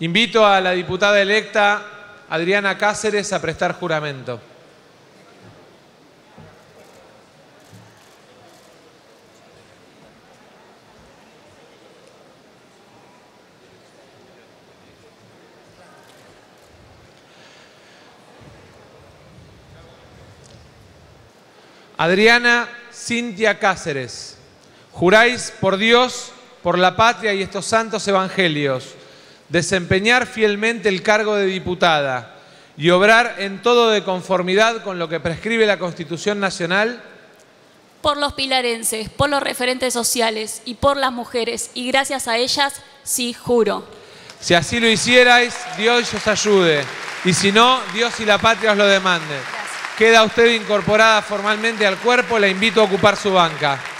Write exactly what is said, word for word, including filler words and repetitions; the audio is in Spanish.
Invito a la diputada electa Adriana Cáceres a prestar juramento. Adriana Cintia Cáceres, juráis por Dios, por la patria y estos santos evangelios, desempeñar fielmente el cargo de diputada y obrar en todo de conformidad con lo que prescribe la Constitución Nacional. Por los pilarenses, por los referentes sociales y por las mujeres, y gracias a ellas, sí juro. Si así lo hicierais, Dios os ayude, y si no, Dios y la patria os lo demanden. Queda usted incorporada formalmente al cuerpo, la invito a ocupar su banca.